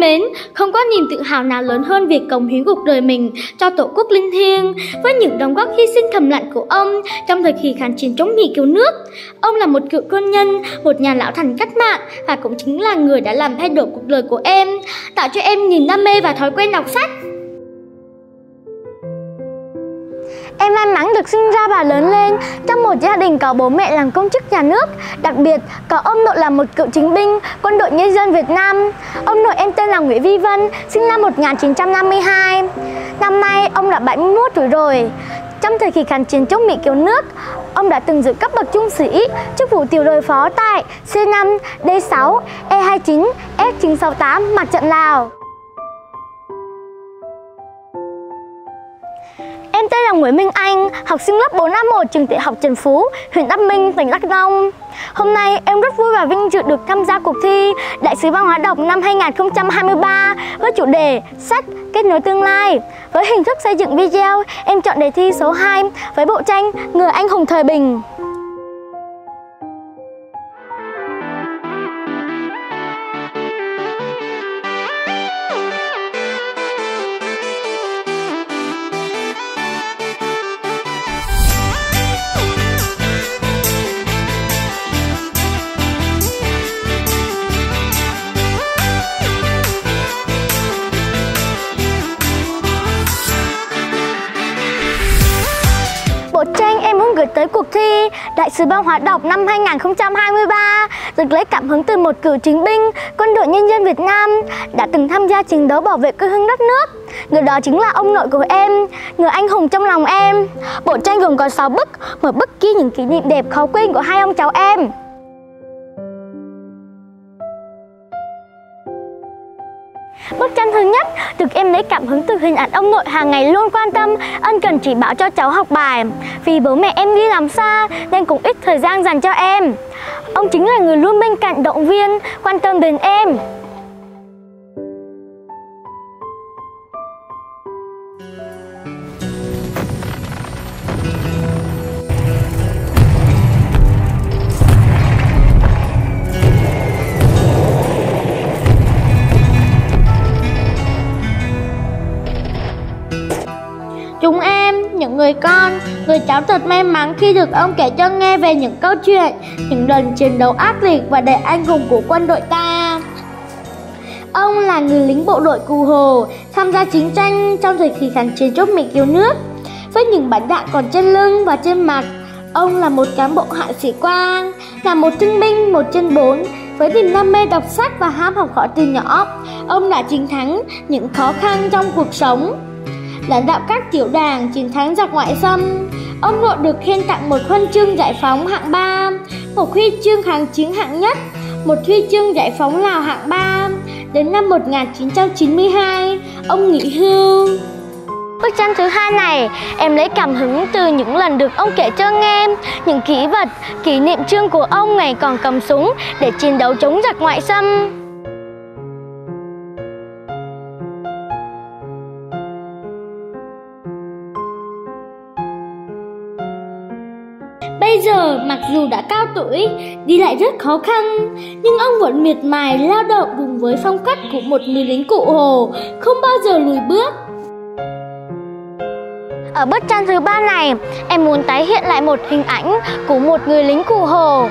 thân mến, không có niềm tự hào nào lớn hơn việc cống hiến cuộc đời mình cho Tổ quốc linh thiêng với những đóng góp hy sinh thầm lặng của ông trong thời kỳ kháng chiến chống Mỹ cứu nước. Ông là một cựu quân nhân, một nhà lão thành cách mạng và cũng chính là người đã làm thay đổi cuộc đời của em, tạo cho em niềm đam mê và thói quen đọc sách. Em may mắn được sinh ra và lớn lên trong một gia đình có bố mẹ làm công chức nhà nước, đặc biệt có ông nội là một cựu chiến binh, quân đội nhân dân Việt Nam. Ông nội em tên là Nguyễn Vi Văn, sinh năm 1952. Năm nay ông đã 71 tuổi rồi. Trong thời kỳ kháng chiến chống Mỹ cứu nước, ông đã từng giữ cấp bậc trung sĩ, chức vụ tiểu đội phó tại C5, D6, E29, F968 mặt trận Lào. Em tên là Nguyễn Minh Anh, học sinh lớp 4A1 trường tiểu học Trần Phú, huyện Đắk Minh, tỉnh Đắk Nông. Hôm nay em rất vui và vinh dự được tham gia cuộc thi Đại sứ Văn hóa đọc năm 2023 với chủ đề Sách kết nối tương lai. Với hình thức xây dựng video, em chọn đề thi số 2 với bộ tranh Người Anh Hùng Thời Bình. Tới cuộc thi Đại sứ Văn hóa đọc năm 2023 được lấy cảm hứng từ một cựu chiến binh, quân đội nhân dân Việt Nam đã từng tham gia chiến đấu bảo vệ quê hương đất nước. Người đó chính là ông nội của em, người anh hùng trong lòng em. Bộ tranh gồm có 6 bức, một bức ghi những kỷ niệm đẹp khó quên của hai ông cháu em. Bức tranh thứ nhất được em lấy cảm hứng từ hình ảnh ông nội hàng ngày luôn quan tâm, ân cần chỉ bảo cho cháu học bài. Vì bố mẹ em đi làm xa nên cũng ít thời gian dành cho em. Ông chính là người luôn bên cạnh, động viên, quan tâm đến em. Chúng em, những người con, người cháu thật may mắn khi được ông kể cho nghe về những câu chuyện, những lần chiến đấu ác liệt và đầy anh hùng của quân đội ta. Ông là người lính bộ đội Cụ Hồ, tham gia chiến tranh trong thời kỳ kháng chiến chống Mỹ cứu nước. Với những bản đạn còn trên lưng và trên mặt, ông là một cán bộ hạ sĩ quan, là một thương binh 1/4. Với niềm đam mê đọc sách và ham học hỏi từ nhỏ, ông đã chiến thắng những khó khăn trong cuộc sống, lãnh đạo các tiểu đoàn, chiến thắng giặc ngoại xâm. Ông nội được khen tặng một huân chương giải phóng hạng 3, một huy chương kháng chiến hạng nhất, một huy chương giải phóng Lào hạng 3. Đến năm 1992, ông nghỉ hưu. Bức tranh thứ hai này em lấy cảm hứng từ những lần được ông kể cho nghe những kỷ vật, kỷ niệm chương của ông ngày còn cầm súng để chiến đấu chống giặc ngoại xâm. Bây giờ, mặc dù đã cao tuổi, đi lại rất khó khăn, nhưng ông vẫn miệt mài lao động cùng với phong cách của một người lính Cụ Hồ, không bao giờ lùi bước. Ở bức tranh thứ ba này, em muốn tái hiện lại một hình ảnh của một người lính Cụ Hồ,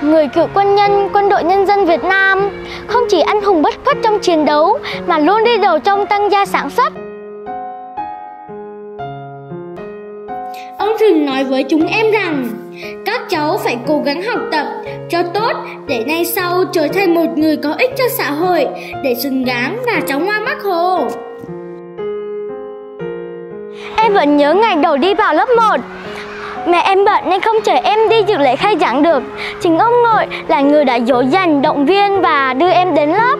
người cựu quân nhân, quân đội nhân dân Việt Nam, không chỉ anh hùng bất khuất trong chiến đấu mà luôn đi đầu trong tăng gia sản xuất. Ông thường nói với chúng em rằng các cháu phải cố gắng học tập cho tốt để nay sau trở thành một người có ích cho xã hội, để xứng đáng là cháu ngoan Bác Hồ. Em vẫn nhớ ngày đầu đi vào lớp 1. Mẹ em bận nên không chở em đi dự lễ khai giảng được. Chính ông nội là người đã dỗ dành, động viên và đưa em đến lớp.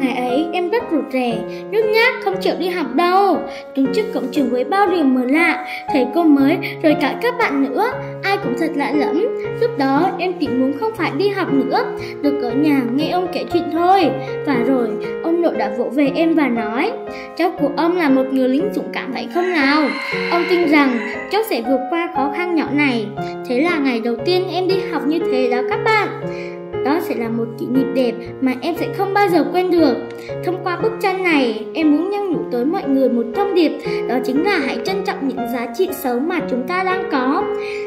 Ngày ấy em rất rụt rè, nhút nhát không chịu đi học đâu. Đứng trước cổng trường với bao điều mới lạ, thầy cô mới, rồi cả các bạn nữa, ai cũng thật lạ lẫm. Lúc đó em chỉ muốn không phải đi học nữa, được ở nhà nghe ông kể chuyện thôi. Và rồi ông nội đã vỗ về em và nói: cháu của ông là một người lính dũng cảm phải không nào? Ông tin rằng cháu sẽ vượt qua khó khăn nhỏ này. Thế là ngày đầu tiên em đi học như thế đó các bạn. Đó sẽ là một kỷ niệm đẹp mà em sẽ không bao giờ quên được. Thông qua bức tranh này, em muốn nhắc nhủ tới mọi người một thông điệp, đó chính là hãy trân trọng những giá trị sống mà chúng ta đang có.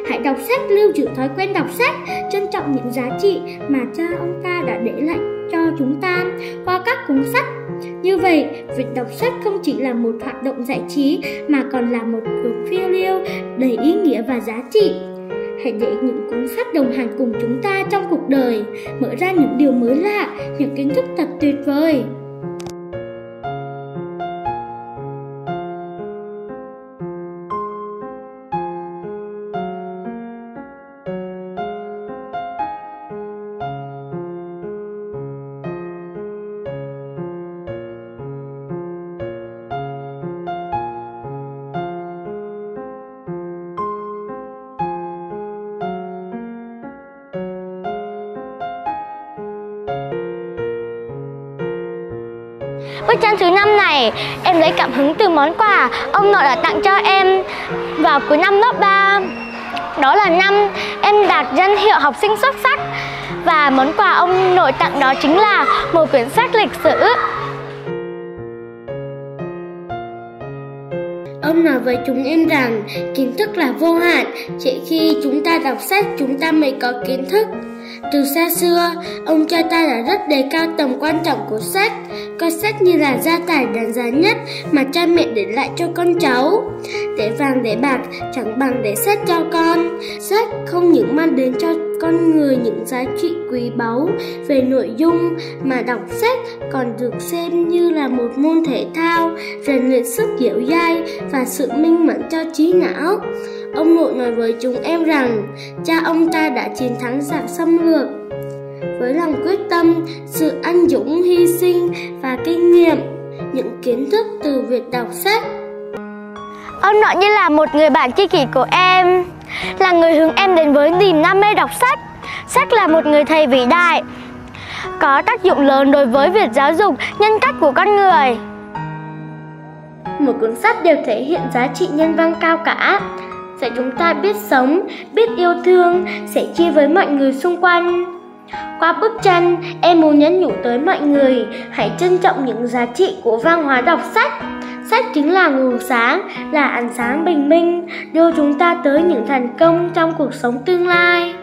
Hãy đọc sách, lưu giữ thói quen đọc sách, trân trọng những giá trị mà cha ông ta đã để lại cho chúng ta qua các cuốn sách. Như vậy, việc đọc sách không chỉ là một hoạt động giải trí mà còn là một cuộc phiêu lưu đầy ý nghĩa và giá trị. Hãy để những cuốn sách đồng hành cùng chúng ta trong cuộc đời, mở ra những điều mới lạ, những kiến thức thật tuyệt vời. Bức tranh thứ 5 này em lấy cảm hứng từ món quà ông nội đã tặng cho em vào cuối năm lớp 3. Đó là năm em đạt danh hiệu học sinh xuất sắc, và món quà ông nội tặng đó chính là một quyển sách lịch sử. Ông nói với chúng em rằng kiến thức là vô hạn, chỉ khi chúng ta đọc sách chúng ta mới có kiến thức. Từ xa xưa, ông cha ta đã rất đề cao tầm quan trọng của sách, coi sách như là gia tài đáng giá nhất mà cha mẹ để lại cho con cháu. Để vàng để bạc chẳng bằng để sách cho con. Sách không những mang đến cho con người những giá trị quý báu về nội dung, mà đọc sách còn được xem như là một môn thể thao, rèn luyện sức dẻo dai và sự minh mẫn cho trí não. Ông nội nói với chúng em rằng cha ông ta đã chiến thắng giặc xâm lược với lòng quyết tâm, sự anh dũng, hy sinh và kinh nghiệm, những kiến thức từ việc đọc sách. Ông nội như là một người bạn tri kỷ của em, là người hướng em đến với niềm đam mê đọc sách. Sách là một người thầy vĩ đại, có tác dụng lớn đối với việc giáo dục nhân cách của con người. Một cuốn sách đều thể hiện giá trị nhân văn cao cả, dạy chúng ta biết sống, biết yêu thương, sẻ chia với mọi người xung quanh. Qua bức tranh, em muốn nhắn nhủ tới mọi người hãy trân trọng những giá trị của văn hóa đọc sách. Sách chính là nguồn sáng, là ánh sáng bình minh, đưa chúng ta tới những thành công trong cuộc sống tương lai.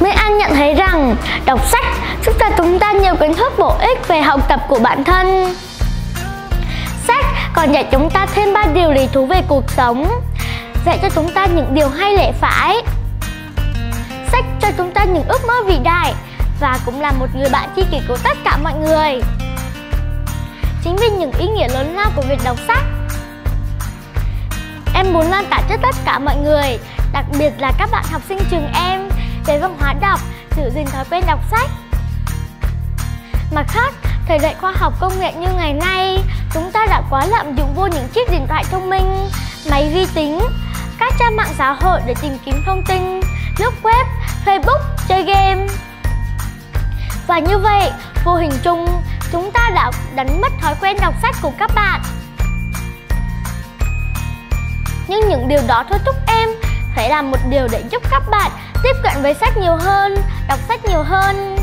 Nguyễn Anh nhận thấy rằng đọc sách giúp cho chúng ta nhiều kiến thức bổ ích về học tập của bản thân. Sách còn dạy chúng ta thêm 3 điều lý thú về cuộc sống, dạy cho chúng ta những điều hay lẽ phải. Sách cho chúng ta những ước mơ vĩ đại, và cũng là một người bạn tri kỷ của tất cả mọi người. Chính vì những ý nghĩa lớn lao của việc đọc sách, em muốn lan tỏa cho tất cả mọi người, đặc biệt là các bạn học sinh trường em, về văn hóa đọc, giữ gìn thói quen đọc sách. Mặt khác, thời đại khoa học công nghệ như ngày nay, chúng ta đã quá lạm dụng vô những chiếc điện thoại thông minh, máy vi tính, các trang mạng xã hội để tìm kiếm thông tin, lướt web, Facebook, chơi game. Và như vậy, vô hình chung, chúng ta đã đánh mất thói quen đọc sách của các bạn. Nhưng những điều đó thôi thúc em phải làm một điều để giúp các bạn tiếp cận với sách nhiều hơn, đọc sách nhiều hơn.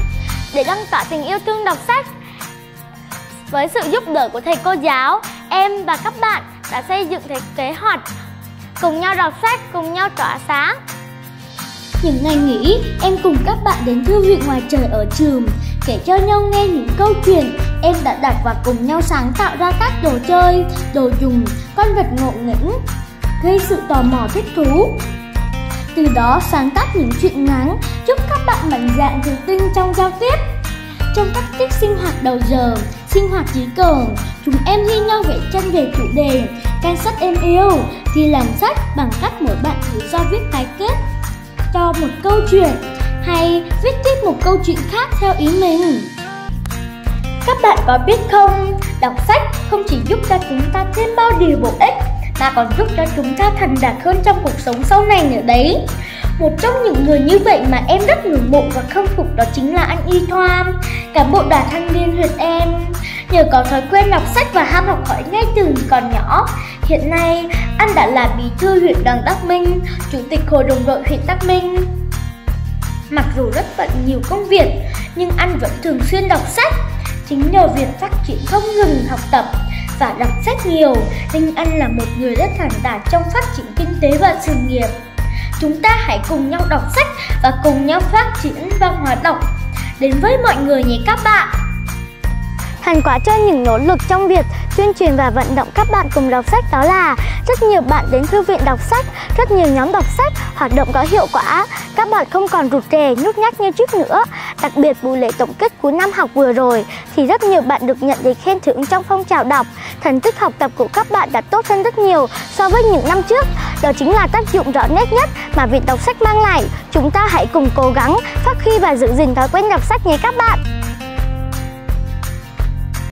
để lan tỏa tình yêu thương đọc sách. Với sự giúp đỡ của thầy cô giáo, em và các bạn đã xây dựng kế hoạch cùng nhau đọc sách, cùng nhau tỏa sáng. Những ngày nghỉ, em cùng các bạn đến thư viện ngoài trời ở trường, kể cho nhau nghe những câu chuyện em đã đặt và cùng nhau sáng tạo ra các đồ chơi, đồ dùng, con vật ngộ nghĩnh, gây sự tò mò thích thú. Từ đó sáng tác những truyện ngắn giúp các bạn mạnh dạn tự tin trong giao tiếp. Trong các tiết sinh hoạt đầu giờ, sinh hoạt trí cường, chúng em thi nhau vẽ tranh về chủ đề "Trang sách em yêu", thì làm sách bằng cách mỗi bạn tự do viết cái kết cho một câu chuyện hay viết tiếp một câu chuyện khác theo ý mình. Các bạn có biết không, đọc sách không chỉ giúp cho chúng ta thêm bao điều bổ ích mà còn giúp cho chúng ta thành đạt hơn trong cuộc sống sau này nữa đấy. Một trong những người như vậy mà em rất ngưỡng mộ và khâm phục đó chính là anh Y Thoan, cán bộ đoàn thanh niên huyện em. Nhờ có thói quen đọc sách và ham học hỏi ngay từ còn nhỏ, hiện nay anh đã là bí thư huyện đoàn Đắk Minh, chủ tịch hội đồng đội huyện Đắk Minh. Mặc dù rất bận nhiều công việc, nhưng anh vẫn thường xuyên đọc sách. Chính nhờ việc phát triển không ngừng học tập và đọc sách nhiều nên anh là một người rất thành đạt trong phát triển kinh tế và sự nghiệp. Chúng ta hãy cùng nhau đọc sách và cùng nhau phát triển văn hóa đọc đến với mọi người nhé các bạn. Thành quả cho những nỗ lực trong việc tuyên truyền và vận động các bạn cùng đọc sách đó là rất nhiều bạn đến thư viện đọc sách, rất nhiều nhóm đọc sách, hoạt động có hiệu quả. Các bạn không còn rụt rè, nhút nhát như trước nữa. Đặc biệt buổi lễ tổng kết cuối năm học vừa rồi thì rất nhiều bạn được nhận giấy khen thưởng trong phong trào đọc. Thành tích học tập của các bạn đã tốt hơn rất nhiều so với những năm trước. Đó chính là tác dụng rõ nét nhất mà việc đọc sách mang lại. Chúng ta hãy cùng cố gắng phát huy và giữ gìn thói quen đọc sách nhé các bạn.